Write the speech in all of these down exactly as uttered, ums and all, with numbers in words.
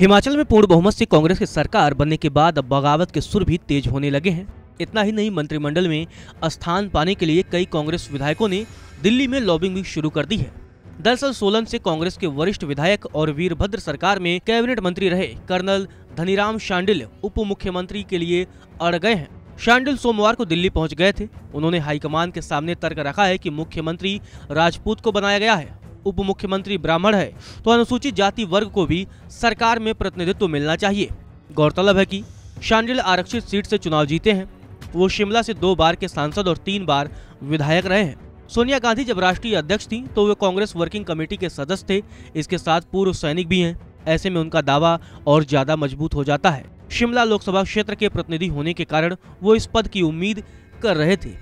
हिमाचल में पूर्ण बहुमत से कांग्रेस की सरकार बनने के बाद अब बगावत के सुर भी तेज होने लगे हैं। इतना ही नहीं, मंत्रिमंडल में स्थान पाने के लिए कई कांग्रेस विधायकों ने दिल्ली में लॉबिंग भी शुरू कर दी है। दरअसल सोलन से कांग्रेस के वरिष्ठ विधायक और वीरभद्र सरकार में कैबिनेट मंत्री रहे कर्नल धनीराम शांडिल उप मुख्यमंत्री के लिए अड़ गए हैं। शांडिल सोमवार को दिल्ली पहुंच गए थे। उन्होंने हाईकमान के सामने तर्क रखा है कि मुख्यमंत्री राजपूत को बनाया गया है, उप मुख्यमंत्री ब्राह्मण है, तो अनुसूचित जाति वर्ग को भी सरकार में प्रतिनिधित्व मिलना चाहिए। गौरतलब है कि शांडिल आरक्षित सीट से चुनाव जीते हैं। वो शिमला से दो बार के सांसद और तीन बार विधायक रहे हैं। सोनिया गांधी जब राष्ट्रीय अध्यक्ष थीं तो वे कांग्रेस वर्किंग कमेटी के सदस्य थे। इसके साथ पूर्व सैनिक भी हैं। ऐसे में उनका दावा और ज्यादा मजबूत हो जाता है। शिमला लोकसभा क्षेत्र के प्रतिनिधि होने के कारण वो इस पद की उम्मीद कर रहे थे।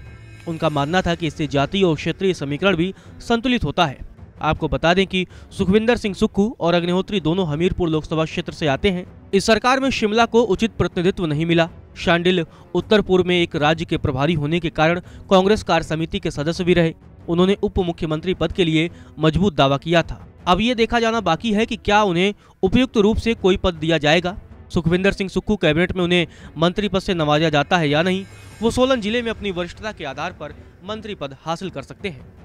उनका मानना था कि इससे जातीय और क्षेत्रीय समीकरण भी संतुलित होता है। आपको बता दें कि सुखविंदर सिंह सुक्खू और अग्निहोत्री दोनों हमीरपुर लोकसभा क्षेत्र से आते हैं। इस सरकार में शिमला को उचित प्रतिनिधित्व नहीं मिला। शांडिल उत्तर पूर्व में एक राज्य के प्रभारी होने के कारण कांग्रेस कार्य समिति के सदस्य भी रहे। उन्होंने उप मुख्यमंत्री पद के लिए मजबूत दावा किया था। अब ये देखा जाना बाकी है कि क्या उन्हें उपयुक्त रूप से कोई पद दिया जाएगा। सुखविंदर सिंह सुक्खू कैबिनेट में उन्हें मंत्री पद से नवाजा जाता है या नहीं, वो सोलन जिले में अपनी वरिष्ठता के आधार पर मंत्री पद हासिल कर सकते हैं।